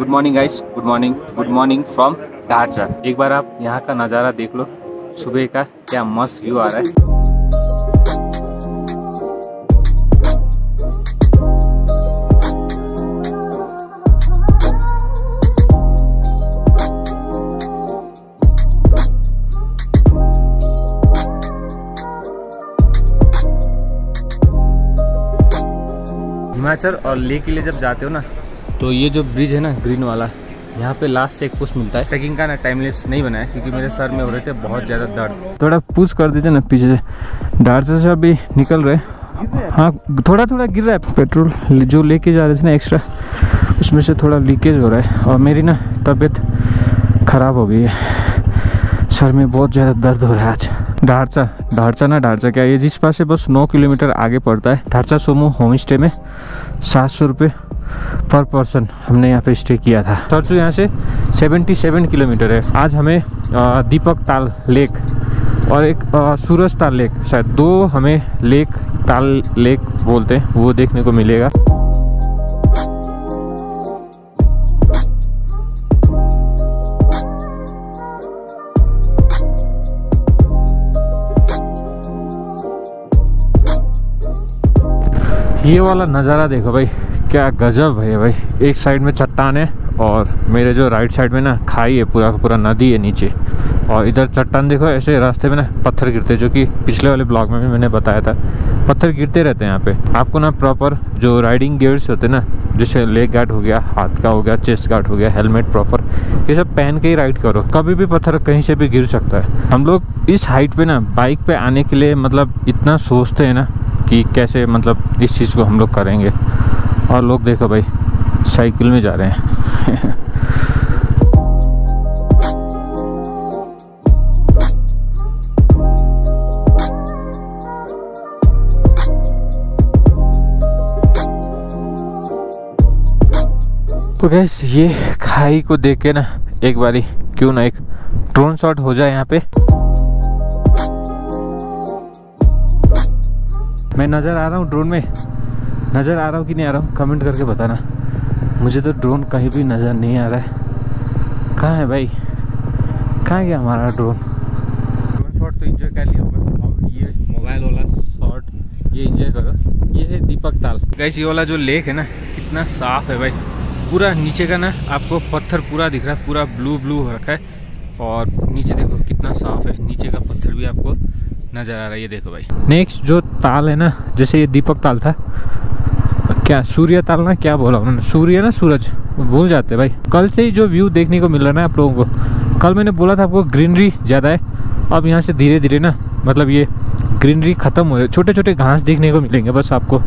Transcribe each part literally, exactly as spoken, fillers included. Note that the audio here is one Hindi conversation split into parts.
Good morning guys, good morning, good morning from Darcha. एक बार आप यहाँ का नज़ारा देख लो, सुबह का क्या मस्त व्यू आ रहा है। हिमाचल और लेह के लिए जब जाते हो ना, तो ये जो ब्रिज है ना ग्रीन वाला, यहाँ पे लास्ट चेक पुश मिलता है। ट्रैकिंग का ना टाइम लैप्स नहीं बनाया क्योंकि मेरे सर में हो रहे थे बहुत ज़्यादा दर्द। थोड़ा पुश कर दीजिए ना पीछे, दारचा से अभी निकल रहे। हाँ, थोड़ा थोड़ा गिर रहा है। पेट्रोल जो लेके जा रहे थे ना एक्स्ट्रा, उसमें से थोड़ा लीकेज हो रहा है और मेरी ना तबीयत खराब हो गई है। सर में बहुत ज़्यादा दर्द हो रहा है आज। दारचा दारचा ना दारचा क्या, ये जिस पास से बस नौ किलोमीटर आगे पड़ता है दारचा सोमो होम स्टे में सात सौ रुपये पर पर्सन हमने यहाँ पे स्टे किया था। सरचू यहाँ से सतहत्तर किलोमीटर है। आज हमें दीपक ताल लेक और एक सूरज ताल लेक, शायद दो हमें लेक ताल लेक बोलते हैं, वो देखने को मिलेगा। ये वाला नज़ारा देखो भाई, क्या गजब है भाई। एक साइड में चट्टान है और मेरे जो राइट साइड में ना खाई है, पूरा पूरा नदी है नीचे, और इधर चट्टान देखो। ऐसे रास्ते में ना पत्थर गिरते, जो कि पिछले वाले ब्लॉग में भी मैंने बताया था, पत्थर गिरते रहते हैं यहाँ पे। आपको ना प्रॉपर जो राइडिंग गियर्स होते ना, जैसे लेग गार्ड हो गया, हाथ का हो गया, चेस्ट गार्ड हो गया, हेलमेट प्रॉपर, ये सब पहन के ही राइड करो। कभी भी पत्थर कहीं से भी गिर सकता है। हम लोग इस हाइट पर ना बाइक पर आने के लिए मतलब इतना सोचते हैं ना कि कैसे मतलब इस चीज़ को हम लोग करेंगे, और लोग देखो भाई साइकिल में जा रहे हैं। तो गैस, ये खाई को देख के ना एक बारी क्यों ना एक ड्रोन शॉट हो जाए यहाँ पे। मैं नज़र आ रहा हूँ ड्रोन में, नज़र आ रहा हूँ कि नहीं आ रहा हूँ कमेंट करके बताना। मुझे तो ड्रोन कहीं भी नज़र नहीं आ रहा है। कहाँ है भाई, कहाँ गया हमारा ड्रोन? ड्रोन शॉट तो एंजॉय कर लिया होगा, और ये मोबाइल वाला शॉट ये एंजॉय करो। ये है दीपक ताल गाइस। ये वाला जो लेक है ना, कितना साफ़ है भाई। पूरा नीचे का ना आपको पत्थर पूरा दिख रहा है, पूरा ब्लू ब्लू हो रखा है, और नीचे देखो कितना साफ़ है। नीचे का पत्थर भी आपको नज़र आ रहा है, ये देखो भाई। नेक्स्ट जो ताल है ना, जैसे ये दीपक ताल था, क्या सूर्य ताल ना, क्या बोला उन्होंने, सूर्य ना सूरज, भूल जाते भाई। कल से ही जो व्यू देखने को मिल रहा है ना आप लोगों को, कल मैंने बोला था आपको ग्रीनरी ज़्यादा है। अब यहाँ से धीरे धीरे ना मतलब ये ग्रीनरी ख़त्म हो रही है, छोटे छोटे घास देखने को मिलेंगे बस आपको।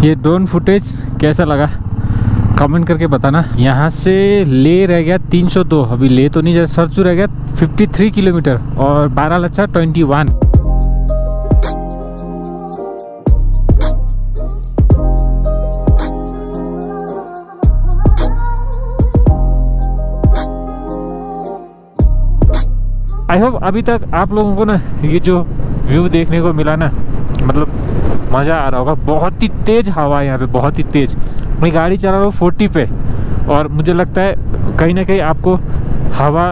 ये ड्रोन फुटेज कैसा लगा कमेंट करके बताना। यहाँ से ले रह गया तीन सौ दो, अभी ले तो नहीं जा, सरचू रह गया तिरेपन किलोमीटर और बारालाचा इक्कीस। आई होप अभी तक आप लोगों को ना ये जो व्यू देखने को मिला ना, मतलब मज़ा आ रहा होगा। बहुत ही तेज़ हवा है यहाँ पे, बहुत ही तेज़। मैं गाड़ी चला रहा हूँ फोर्टी पे, और मुझे लगता है कहीं ना कहीं आपको हवा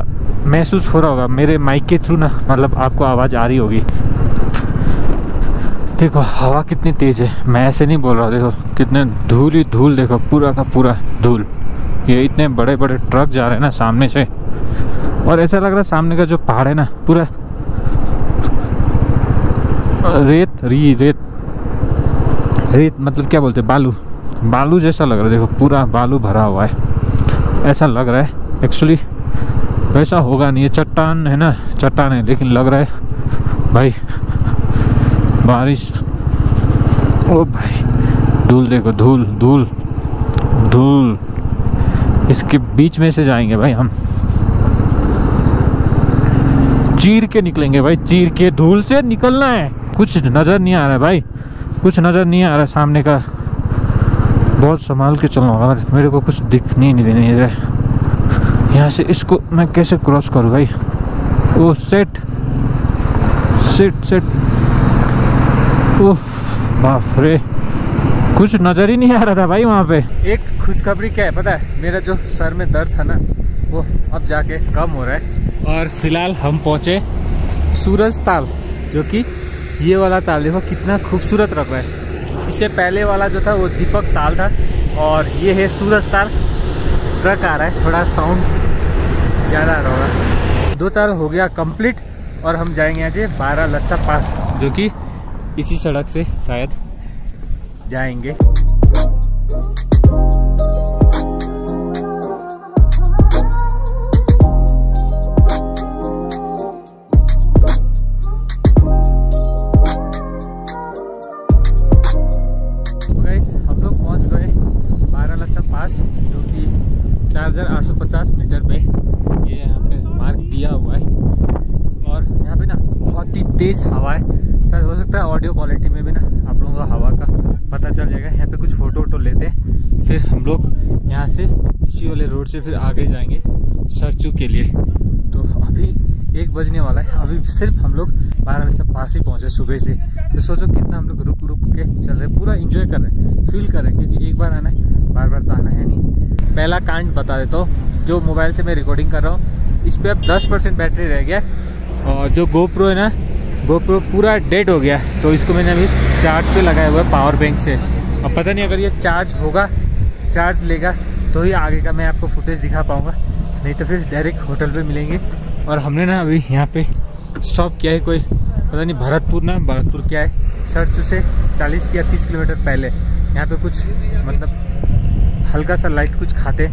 महसूस हो रहा होगा मेरे माइक के थ्रू ना, मतलब आपको आवाज़ आ रही होगी। देखो हवा कितनी तेज़ है, मैं ऐसे नहीं बोल रहा, देखो कितने धूल ही धूल, देखो पूरा का पूरा धूल। ये इतने बड़े बड़े ट्रक जा रहे हैं ना सामने से, और ऐसा लग रहा है सामने का जो पहाड़ है ना पूरा रेत री रेत रेत मतलब क्या बोलते हैं, बालू बालू जैसा लग रहा है। देखो पूरा बालू भरा हुआ है, ऐसा लग रहा है। एक्चुअली वैसा होगा नहीं, ये चट्टान है ना, चट्टान है, लेकिन लग रहा है भाई बारिश। ओ भाई धूल देखो, धूल धूल धूल, इसके बीच में से जाएंगे भाई हम, चीर के निकलेंगे भाई, चीर के धूल से निकलना है। कुछ नज़र नहीं आ रहा है भाई, कुछ नज़र नहीं आ रहा सामने का, बहुत संभाल के चलना होगा, मेरे को कुछ दिखने नहीं देने इधर। यहाँ से इसको मैं कैसे क्रॉस करूँ भाई? ओ सेट सेट सेट, ओह बाप रे, कुछ नज़र ही नहीं आ रहा था भाई वहाँ पे। एक खुशखबरी क्या है पता है, मेरा जो सर में दर्द था ना वो अब जाके कम हो रहा है। और फिलहाल हम पहुँचे सूरज ताल, जो कि ये वाला ताल देखो कितना खूबसूरत रख रहा है। इससे पहले वाला जो था वो दीपक ताल था और ये है सूरज ताल। ट्रक आ रहा है, थोड़ा साउंड ज़्यादा आ रहा होगा। दो ताल हो गया कंप्लीट और हम जाएंगे आज बारालाचा पास, जो कि इसी सड़क से शायद जाएंगे। तेज हवा है सर, हो सकता है ऑडियो क्वालिटी में भी ना आप लोगों को हवा का पता चल जाएगा। यहाँ पे कुछ फोटो वोटो लेते हैं, फिर हम लोग यहाँ से इसी वाले रोड से फिर आगे जाएंगे सरचू के लिए। तो अभी एक बजने वाला है, अभी सिर्फ हम लोग बारह बजे पास ही पहुँचे सुबह से। तो सोचो कितना हम लोग रुक रुक के चल रहे, पूरा इंजॉय कर रहे हैं, फील कर रहे हैं, क्योंकि एक बार आना है, बार बार तो आना है नहीं। पहला कांड बता देता हूँ, जो मोबाइल से मैं रिकॉर्डिंग कर रहा हूँ इस पर अब दस परसेंट बैटरी रह गया और जो गोप्रो है ना, गोप्रो पूरा डेड हो गया। तो इसको मैंने अभी चार्ज पे लगाया हुआ है पावर बैंक से। अब पता नहीं अगर ये चार्ज होगा, चार्ज लेगा तो ही आगे का मैं आपको फुटेज दिखा पाऊँगा, नहीं तो फिर डायरेक्ट होटल पे मिलेंगे। और हमने ना अभी यहाँ पे स्टॉप किया है, कोई पता नहीं भरतपुर ना भरतपुर क्या है, सरचू से चालीस या तीस किलोमीटर पहले। यहाँ पर कुछ मतलब हल्का सा लाइट कुछ खाते,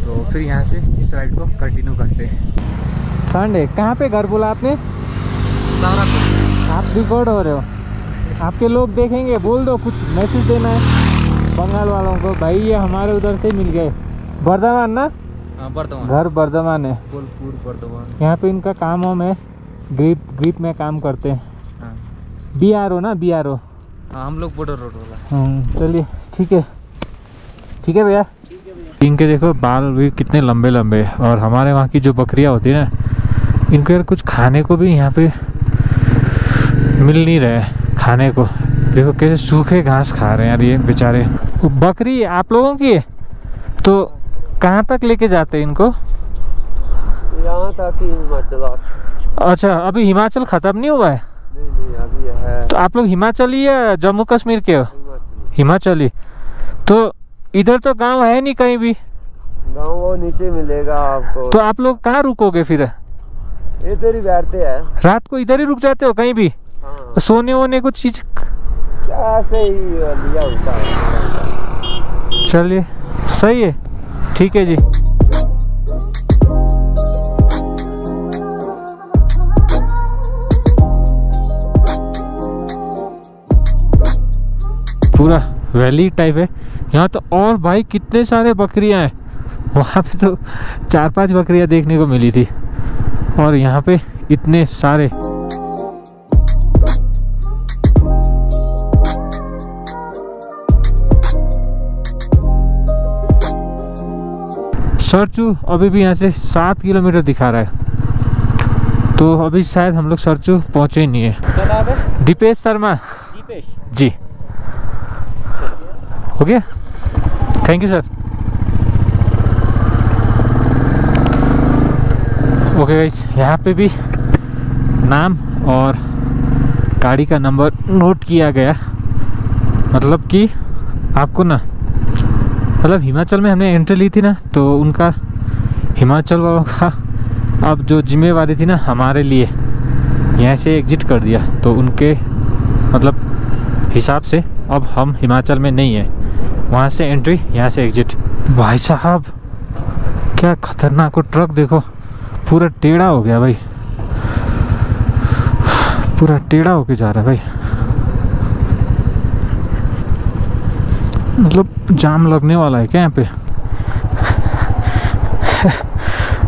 तो फिर यहाँ से इस राइड को कंटिन्यू करते हैं। संडे कहाँ पर घर बोला आपने? आप रिकॉर्ड हो रहे हो, आपके लोग देखेंगे, बोल दो कुछ मैसेज देना है बंगाल वालों को। भाई ये हमारे उधर से मिल गए, वर्धमान ना, वर्धमान घर वर्धमान है, बोलपुर वर्धमान। यहाँ पे इनका काम वाम है, ग्रिप ग्रिप में काम करते हैं, बीआरओ ना, बीआरओ। हम लोग बॉर्डर रोड वाला। चलिए ठीक है, ठीक है भैया। इनके देखो बाल भी कितने लंबे लंबे, और हमारे वहाँ की जो बकरियाँ होती है ना, इनके यार कुछ खाने को भी यहाँ पे मिल नहीं रहे। खाने को देखो कैसे सूखे घास खा रहे हैं यार ये बेचारे। बकरी आप लोगों की है, तो कहाँ तक लेके जाते हैं इनको? यहाँ तक हिमाचल। अच्छा अभी हिमाचल खत्म नहीं हुआ है? नहीं नहीं अभी है। तो आप लोग हिमाचली या जम्मू कश्मीर के हो? हिमाचली। तो इधर तो गांव है नहीं कहीं भी, गाँव वो नीचे मिलेगा आपको। तो आप लोग कहाँ रुकोगे फिर? इधर ही बैठते हैं, रात को इधर ही रुक जाते हो कहीं भी? हाँ। सोने वोने को चीज क्या से ही लिया होता है। चलिए सही है, ठीक है जी। पूरा वैली टाइप है यहाँ तो। और भाई कितने सारे बकरियां हैं, वहाँ पे तो चार पांच बकरियां देखने को मिली थी और यहाँ पे इतने सारे। सरचू अभी भी यहाँ से सात किलोमीटर दिखा रहा है, तो अभी शायद हम लोग सरचू पहुँचे ही नहीं है। दीपेश शर्मा जी, हो गया, thank you sir. Okay guys, यहाँ पे भी नाम और गाड़ी का नंबर नोट किया गया, मतलब कि आपको ना, मतलब हिमाचल में हमने एंट्री ली थी ना, तो उनका हिमाचल वालों का अब जो जिम्मेवारी थी ना हमारे लिए, यहाँ से एग्जिट कर दिया। तो उनके मतलब हिसाब से अब हम हिमाचल में नहीं है, वहाँ से एंट्री यहाँ से एग्जिट। भाई साहब क्या खतरनाक हो, ट्रक देखो पूरा टेढ़ा हो गया भाई, पूरा टेढ़ा होके जा रहा है भाई, मतलब जाम लगने वाला है क्या यहाँ पे?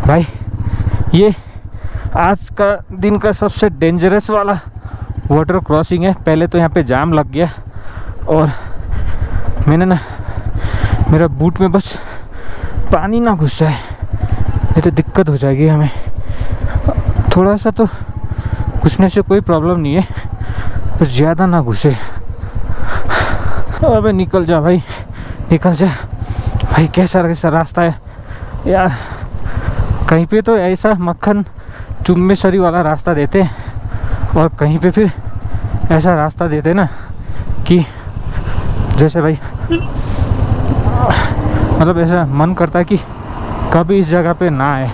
भाई ये आज का दिन का सबसे डेंजरस वाला वाटर क्रॉसिंग है। पहले तो यहाँ पे जाम लग गया और मैंने ना मेरा बूट में बस पानी ना घुस जाए, ये तो दिक्कत हो जाएगी हमें। थोड़ा सा तो घुसने से कोई प्रॉब्लम नहीं है, पर ज़्यादा ना घुसे। अबे निकल जा भाई, निकल जा भाई। कैसा कैसा रास्ता है यार, कहीं पे तो ऐसा मक्खन चुम्मे सरी वाला रास्ता देते हैं और कहीं पे फिर ऐसा रास्ता देते ना कि जैसे भाई, मतलब ऐसा मन करता है कि कभी इस जगह पे ना आए।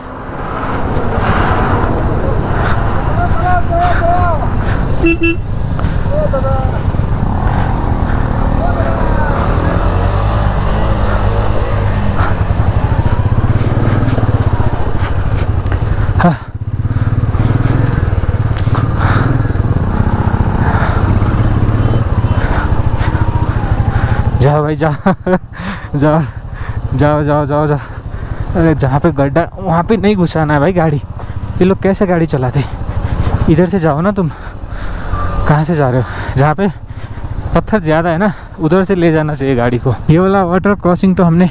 जा भाई जा जा जाओ जाओ जाओ जाओ। अरे जहाँ पे गड्ढा वहाँ पे नहीं घुसाना है भाई गाड़ी। ये लोग कैसे गाड़ी चलाते, इधर से जाओ ना। तुम कहाँ से जा रहे हो? जहाँ पे पत्थर ज़्यादा है ना, उधर से ले जाना चाहिए गाड़ी को। ये वाला वाटर क्रॉसिंग तो हमने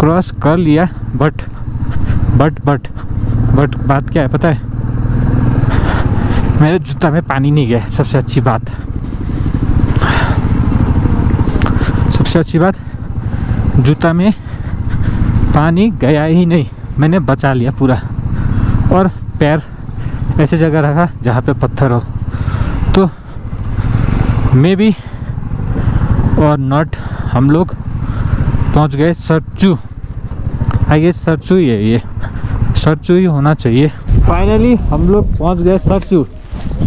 क्रॉस कर लिया, बट बट बट बट बात क्या है पता है, मेरे जूता में पानी नहीं गया। सबसे अच्छी बात सबसे अच्छी बात जूता में पानी गया ही नहीं, मैंने बचा लिया पूरा। और पैर ऐसे जगह रखा जहाँ पे पत्थर हो, तो मे बी और नॉट हम लोग पहुँच गए सरचू। आई गेस सरचू ही है, ये सरचू ही होना चाहिए। फाइनली हम लोग पहुँच गए सरचू,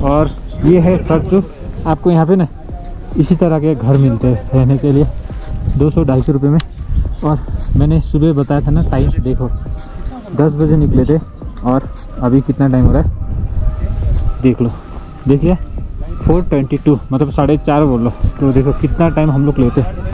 और ये है सरचू। आपको यहाँ पे ना इसी तरह के घर मिलते हैं रहने के लिए दो सौ ढाई सौ रुपये में। और मैंने सुबह बताया था ना, टाइम देखो दस बजे निकले थे और अभी कितना टाइम हो रहा है देख लो। देखिए फोर ट्वेंटी टू, मतलब साढ़े चार बोल लो, तो देखो कितना टाइम हम लोग लेते हैं।